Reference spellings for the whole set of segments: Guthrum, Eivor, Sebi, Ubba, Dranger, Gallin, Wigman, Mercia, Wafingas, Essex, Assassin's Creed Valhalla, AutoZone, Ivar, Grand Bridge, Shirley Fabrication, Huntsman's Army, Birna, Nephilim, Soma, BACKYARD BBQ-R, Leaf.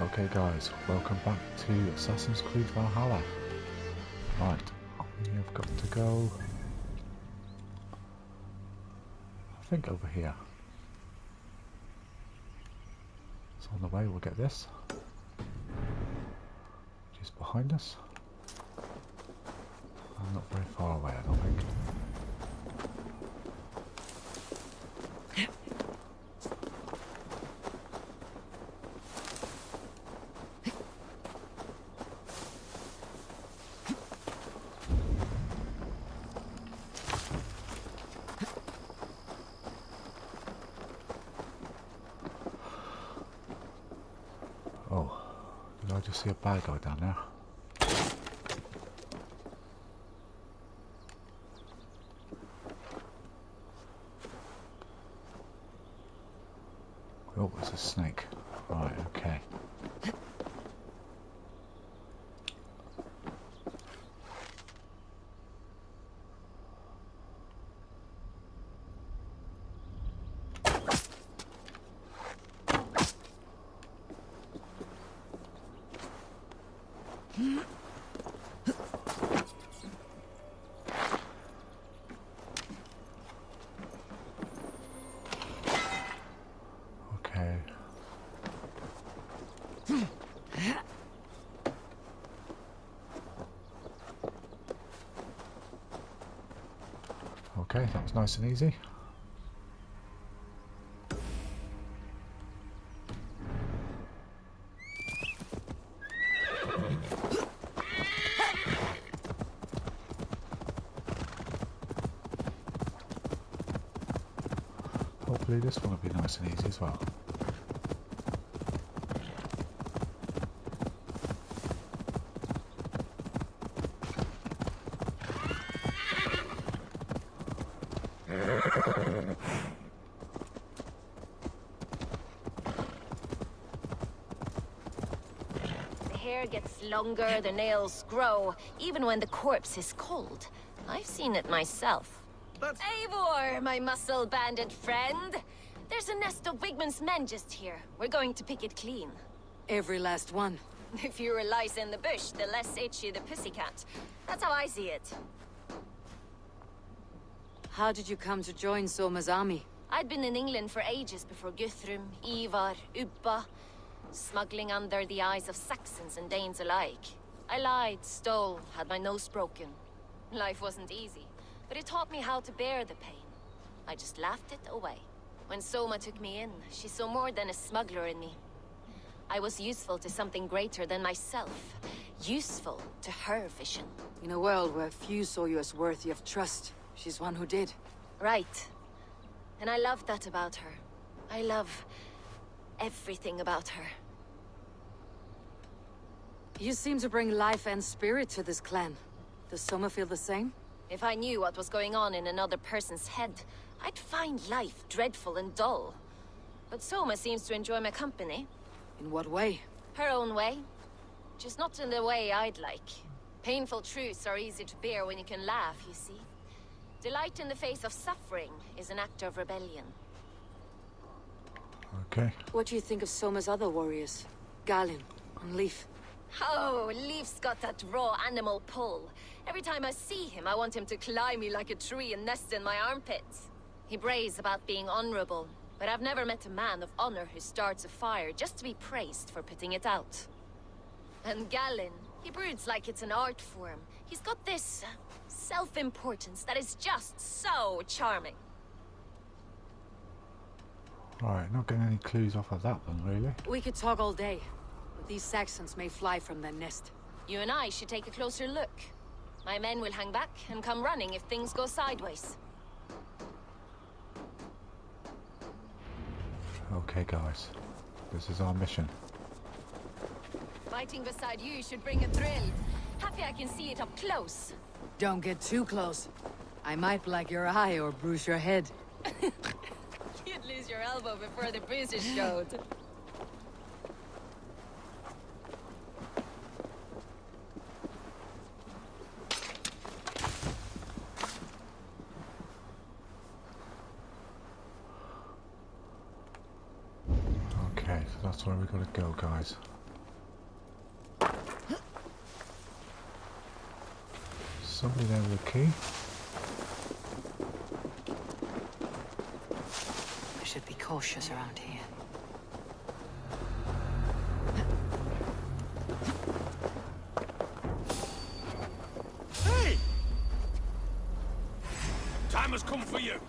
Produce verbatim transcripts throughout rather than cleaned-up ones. Okay guys, welcome back to Assassin's Creed Valhalla. Right, we have got to go, I think over here. So on the way we'll get this, which is behind us. I'm not very far away, I don't think. See a bad guy down there. Oh, it's a snake. Right, okay. Okay, that was nice and easy. Hopefully this one will be nice and easy as well. Gets longer, the nails grow, even when the corpse is cold. I've seen it myself. That's... Eivor, my muscle-banded friend! There's a nest of Wigman's men just here. We're going to pick it clean. Every last one. The fewer lies in the bush, the less itchy the pussycat. That's how I see it. How did you come to join Soma's army? I'd been in England for ages before Guthrum, Ivar, Ubba. Smuggling under the eyes of Saxons and Danes alike. I lied, stole, had my nose broken. Life wasn't easy, but it taught me how to bear the pain. I just laughed it away. When Soma took me in, she saw more than a smuggler in me. I was useful to something greater than myself. Useful to her vision. In a world where few saw you as worthy of trust, she's one who did. Right. And I love that about her. I love everything about her. You seem to bring life and spirit to this clan. Does Soma feel the same? If I knew what was going on in another person's head, I'd find life dreadful and dull. But Soma seems to enjoy my company. In what way? Her own way. Just not in the way I'd like. Painful truths are easy to bear when you can laugh, you see. Delight in the face of suffering is an act of rebellion. Okay. What do you think of Soma's other warriors? Gallin and Leaf. Oh, Leaf's got that raw animal pull. Every time I see him, I want him to climb me like a tree and nest in my armpits. He brays about being honorable, but I've never met a man of honor who starts a fire just to be praised for putting it out. And Gallin, he broods like it's an art form. He's got this self-importance that is just so charming. Alright, not getting any clues off of that one, really. We could talk all day. These Saxons may fly from their nest. You and I should take a closer look. My men will hang back and come running if things go sideways. Okay, guys. This is our mission. Fighting beside you should bring a thrill. Happy I can see it up close. Don't get too close. I might black your eye or bruise your head. You'd lose your elbow before the bruises showed. That's where we gotta go, guys. somebody there with a key. I should be cautious around here. Hey! Time has come for you.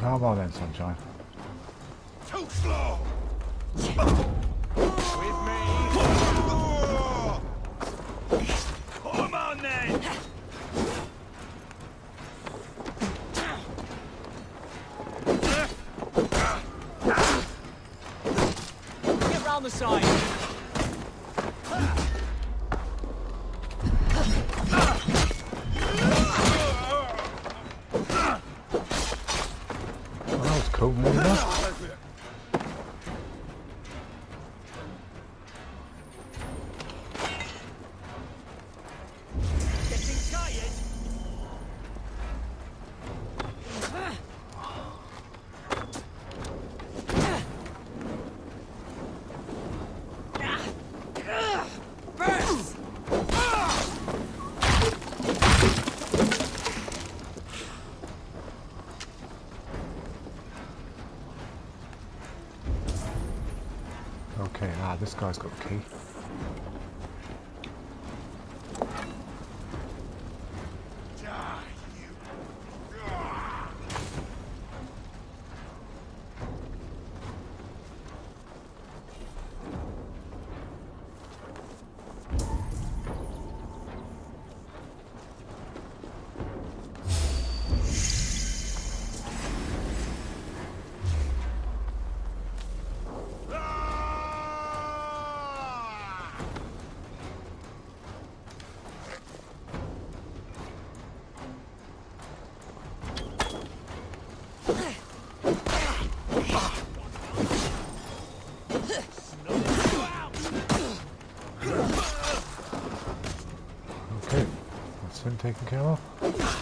How about then, sunshine? Too slow. With me. Come on then. Get round the side. This guy's got a key. Taken care of. Nothing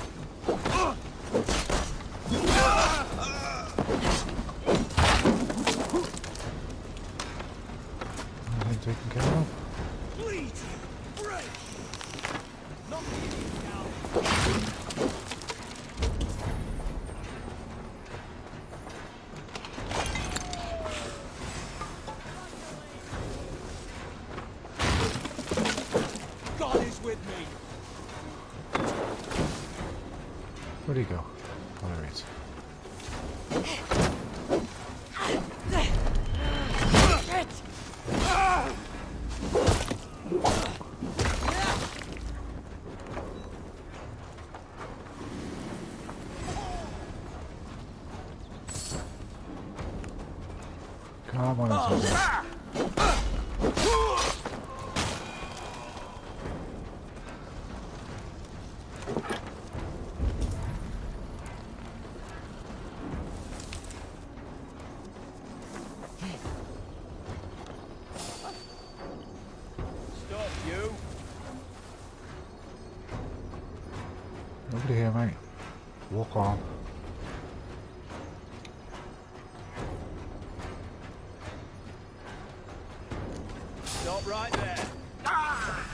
taken care of. Please, break. Not me now. God is with me. Where'd he go? Oh, there he is. Come on, oh. Nobody here, mate. Walk on. Stop right there. Ah!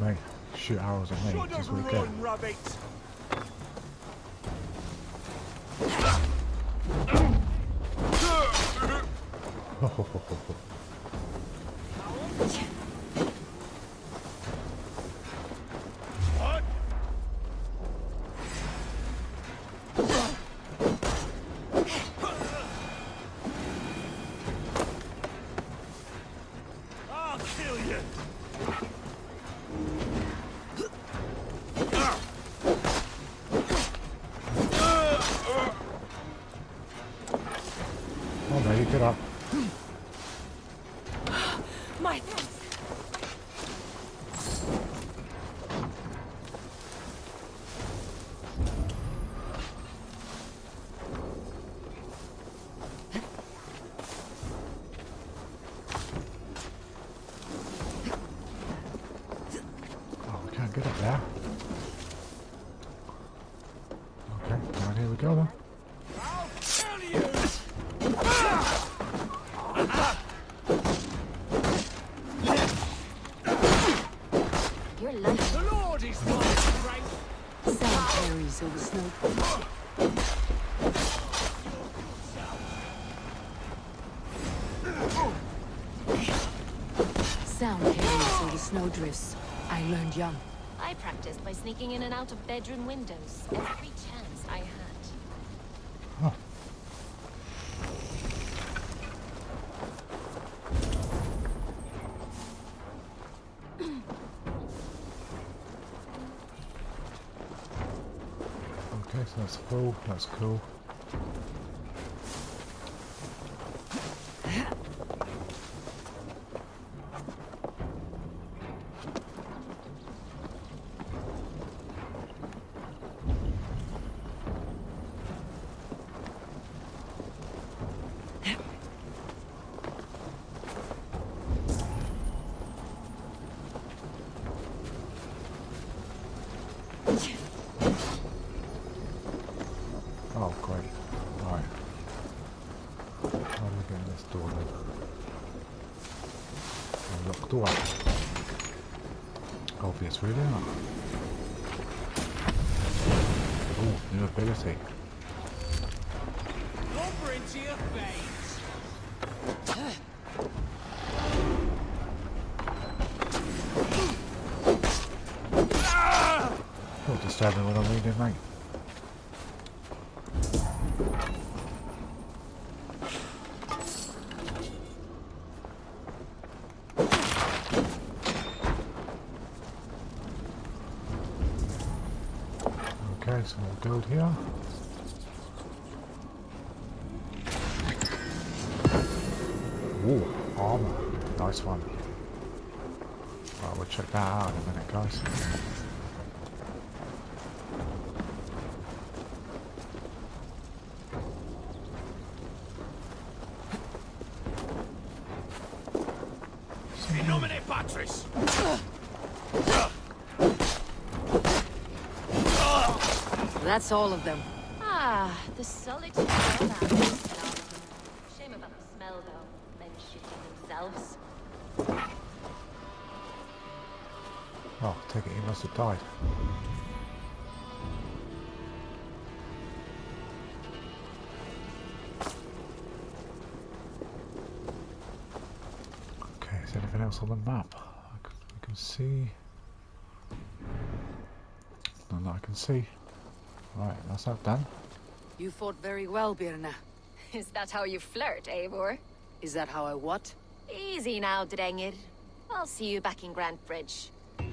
Mate, shoot arrows at me. Just run, rabbit. I'll kill you. Get up. My. good up there. Okay, down here we go then. Snowdrifts. I learned young. I practiced by sneaking in and out of bedroom windows every chance I had. Huh. Okay, so that's full. That's cool. Really not. Oh, new ability. Over into your face. I'll just stab him when I'm leaving, mate. Some more gold here. Ooh, armor. Nice one. Right, we'll check that out in a minute, guys. That's all of them. Ah, the solitude of that is starting. Shame about the smell, though. Men shitting themselves. Oh, take it, he must have died. Okay, is there anything else on the map? I can, I can see. None that I can see. Right, that's that done. You fought very well, Birna. Is that how you flirt, Eivor? Is that how I what? Easy now, Dranger. I'll see you back in Grand Bridge. Right,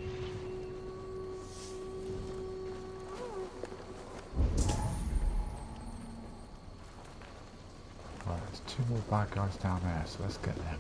there's two more bad guys down there, so let's get them.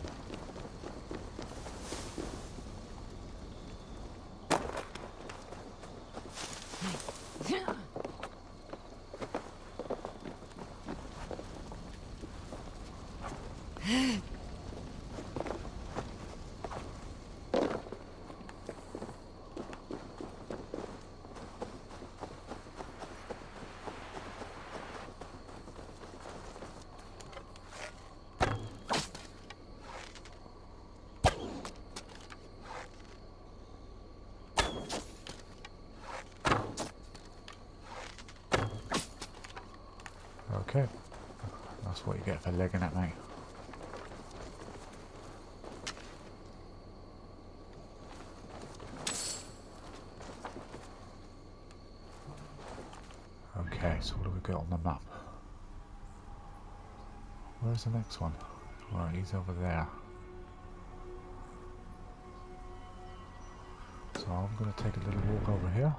That's what you get for legging at me. Okay, so what do we got on the map? Where's the next one? Right, he's over there. So I'm going to take a little walk over here.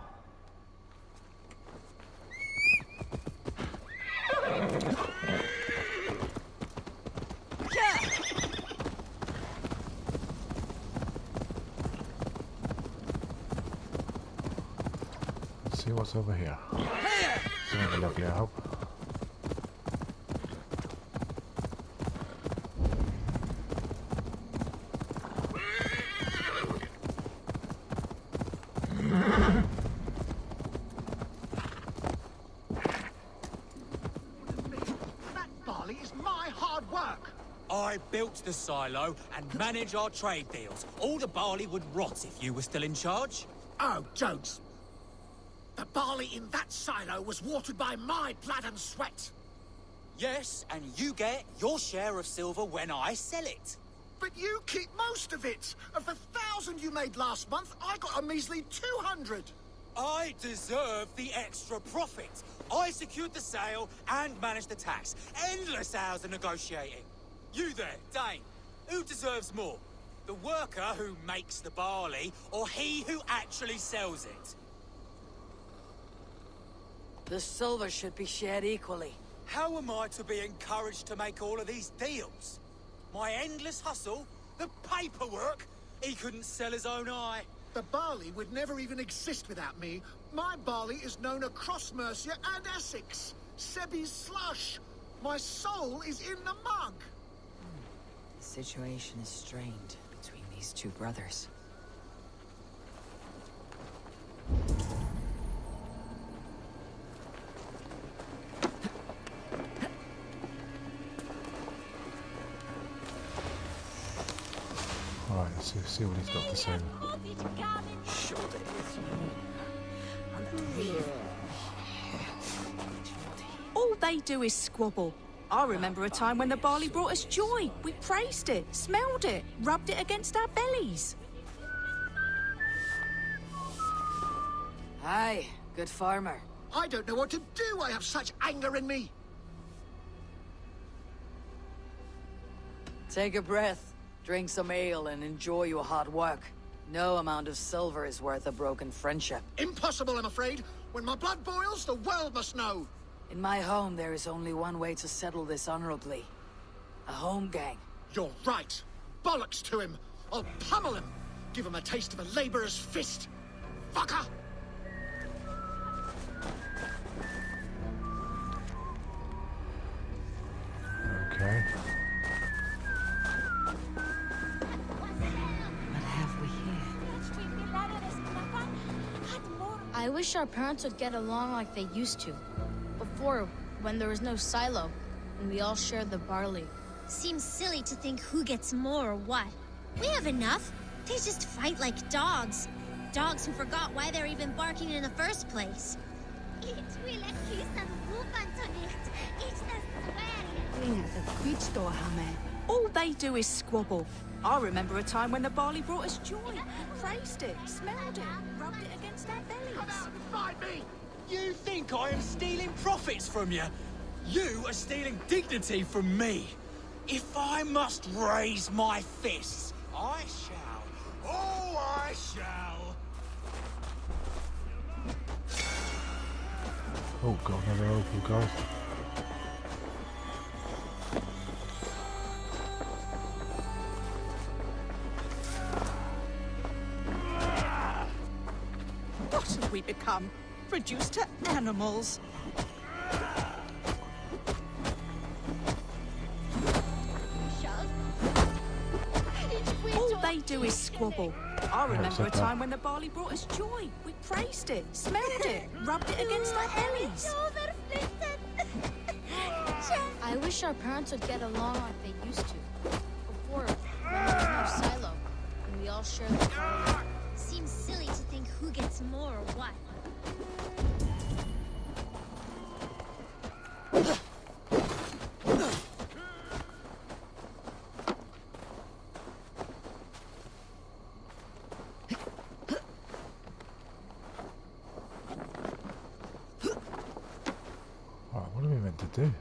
What's over here? Something lovely, I hope. I built the silo and manage our trade deals. All the barley would rot if you were still in charge. Oh, jokes. The barley in that silo was watered by my blood and sweat. Yes, and you get your share of silver when I sell it. But you keep most of it. Of the thousand you made last month, I got a measly two hundred. I deserve the extra profit. I secured the sale and managed the tax. Endless hours of negotiating. You there, Dane, who deserves more? The worker who makes the barley, or he who actually sells it? The silver should be shared equally. How am I to be encouraged to make all of these deals? My endless hustle, the paperwork, he couldn't sell his own eye. The barley would never even exist without me. My barley is known across Mercia and Essex. Sebi's slush. My soul is in the mug. The situation is strained between these two brothers. See what he's got to say. Shoulder with you. All they do is squabble. I remember a time when the barley brought us joy. We praised it, smelled it, rubbed it against our bellies. Aye, good farmer. I don't know what to do. I have such anger in me. Take a breath. Drink some ale and enjoy your hard work. No amount of silver is worth a broken friendship. Impossible, I'm afraid. When my blood boils, the world must know. In my home, there is only one way to settle this honorably. A home gang. You're right. Bollocks to him. I'll pummel him. Give him a taste of a laborer's fist. Fucker! Okay. I wish our parents would get along like they used to. Before, when there was no silo, and we all shared the barley. Seems silly to think who gets more or what. We have enough. They just fight like dogs. Dogs who forgot why they're even barking in the first place. We All they do is squabble. I remember a time when the barley brought us joy. Praised it, smelled it, rubbed it against our bellies. Come out and find me! You think I am stealing profits from you? You are stealing dignity from me. If I must raise my fists, I shall. Oh, I shall. Oh God, another open goal. We become reduced to animals. All they do is squabble. I remember a time when the barley brought us joy. We praised it, smelled it, rubbed it against our bellies. I wish our parents would get along like they used to. Before, when there was no silo, and we all shared the barley. Seems silly to think who gets more or what. Alright, what are we meant to do?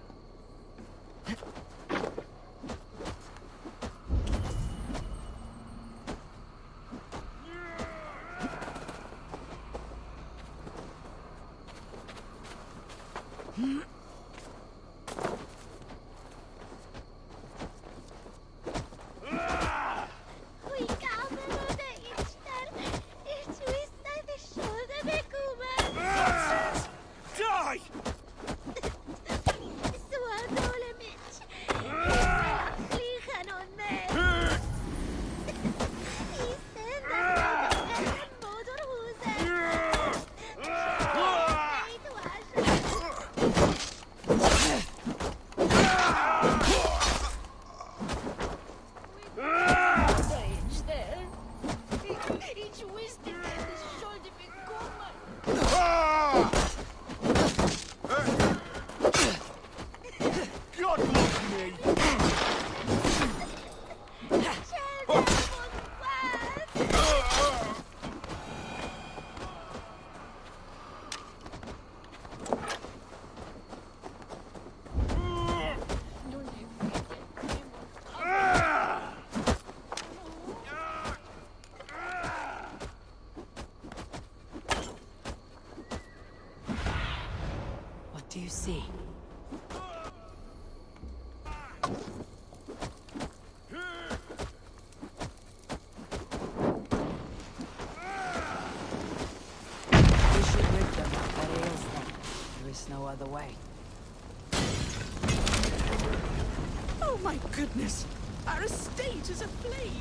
Goodness, our estate is aflame.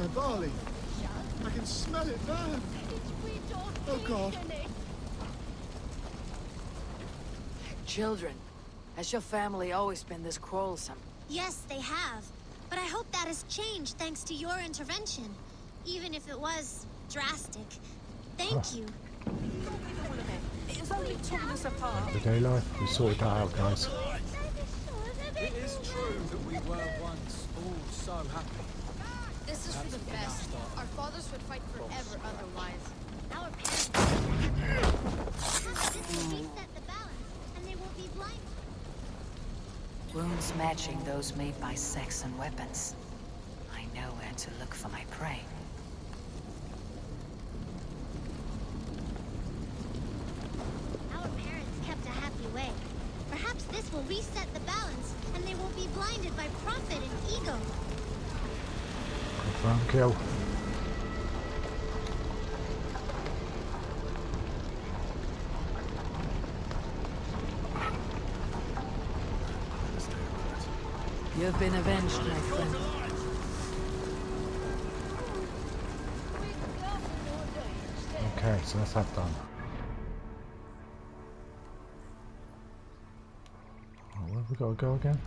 My barley, I can smell it burn. Oh God! Children, has your family always been this quarrelsome? Yes, they have. But I hope that has changed thanks to your intervention, even if it was drastic. Thank huh. you. The day life, we sorted that out, guys. It is true that we were once all so happy. This is for the best. Our fathers would fight forever otherwise. Our parents have to reset the balance, and they won't be blind. Wounds matching those made by sex and weapons. I know where to look for my prey. Will reset the balance, and they won't be blinded by profit and ego. Confirm kill. You've been avenged, my friend. Okay, so that's that done. We've got to go again?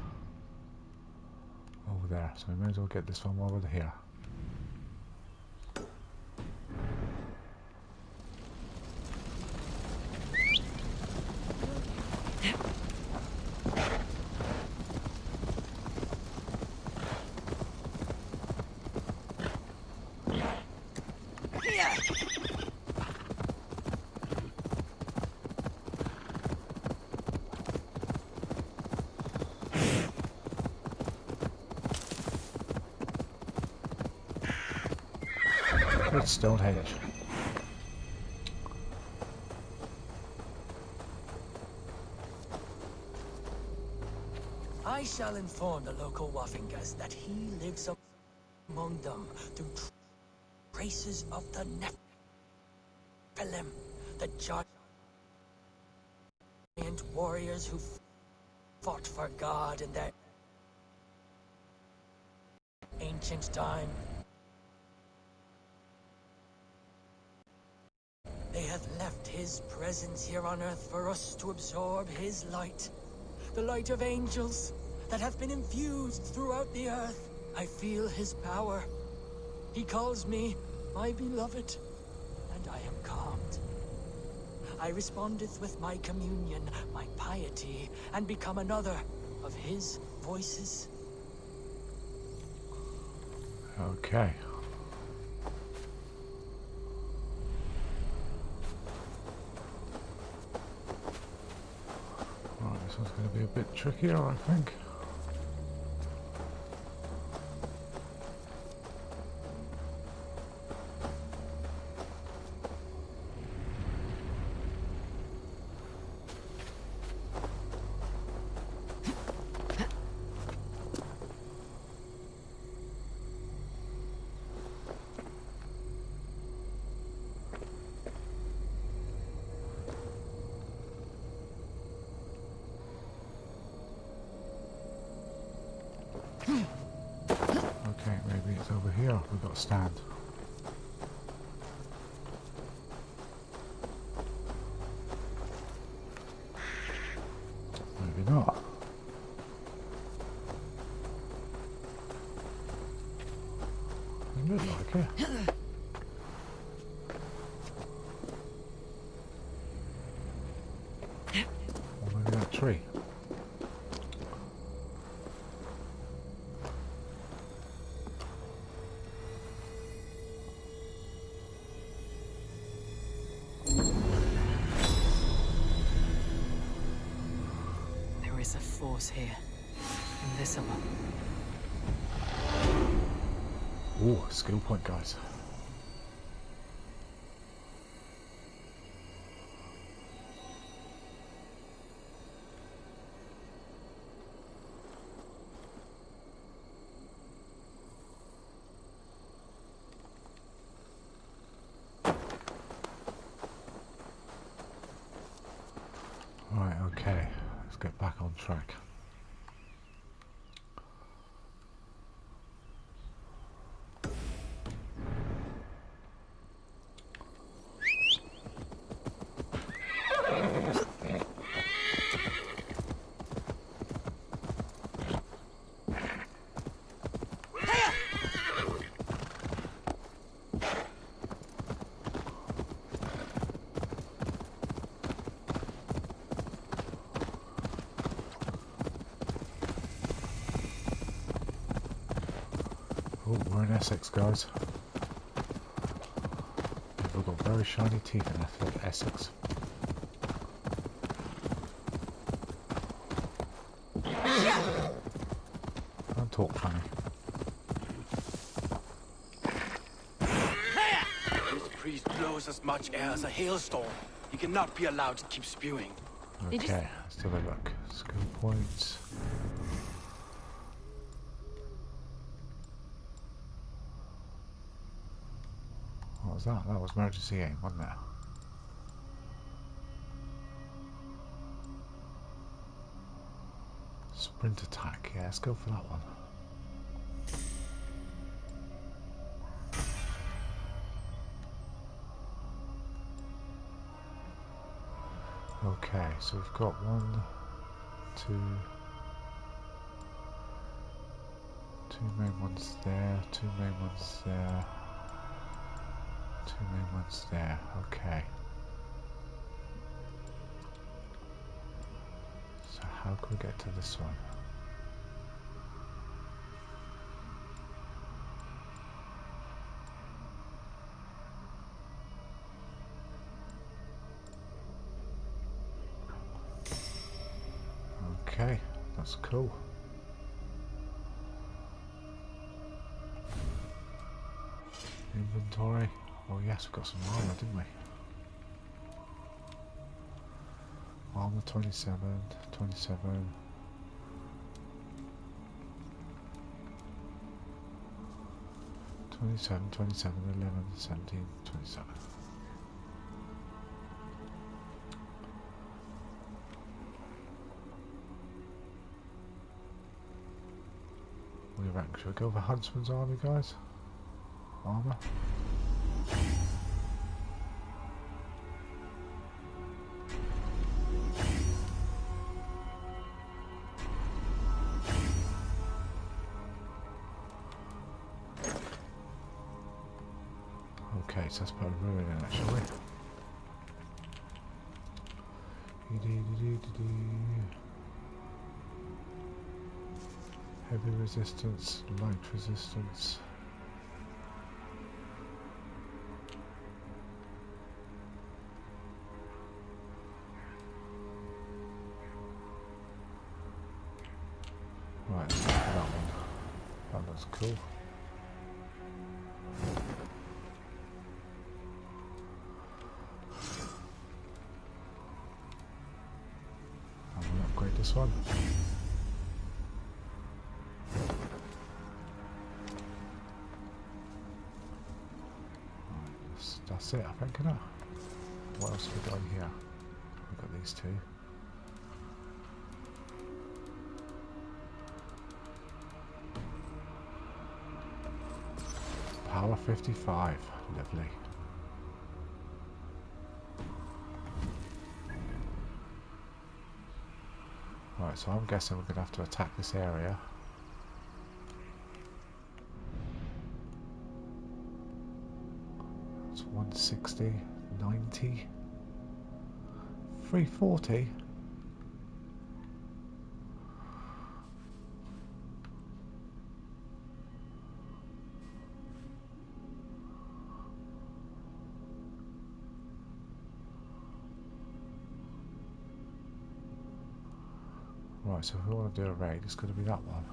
Over there, so we may as well get this one over here. Don't hate it. I shall inform the local Wafingas that he lives among them through traces of the Nephilim, the giant warriors who fought for God in their ancient time. His presence here on Earth for us to absorb his light. The light of angels that have been infused throughout the Earth. I feel his power. He calls me my beloved, and I am calmed. I respondeth with my communion, my piety, and become another of his voices. Okay. This one's going to be a bit trickier, I think. Stand. Maybe not. It looks like it. Or maybe that tree. is a force here. Invisible. Ooh, skill point, guys. Track. Essex, guys. We've got very shiny teeth in Essex. Essex. Don't talk funny. This priest blows as much air as a hailstorm. He cannot be allowed to keep spewing. Okay, let's have a look. Skill points. What was that? That was emergency aim, wasn't it? Sprint attack, yeah, let's go for that one. Okay, so we've got one, two, two main ones there, two main ones there. Two main ones there, okay. So how can we get to this one? Okay, that's cool. Inventory. Oh yes, we got some armor, didn't we? Armor twenty-seven, twenty-seven. twenty-seven, twenty-seven, eleven, seventeen, twenty-seven. We rank, should we go for Huntsman's Army, guys? Armor? Okay, so that's probably ruining it, shall we? Heavy resistance, light resistance. Right, that one. That looks cool. I'm going to upgrade this one. Right, that's it, I think, isn't it? What else have we got in here? We've got these two. Power fifty-five, lovely. Right, so I'm guessing we're going to have to attack this area. That's one sixty, ninety, three forty. Right, so if we want to do a raid, it's going to be that one.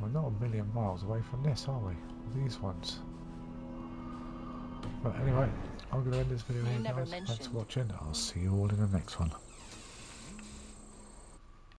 We're not a million miles away from this, are we? These ones. But anyway, I'm going to end this video here, guys. Thanks for watching. I'll see you all in the next one.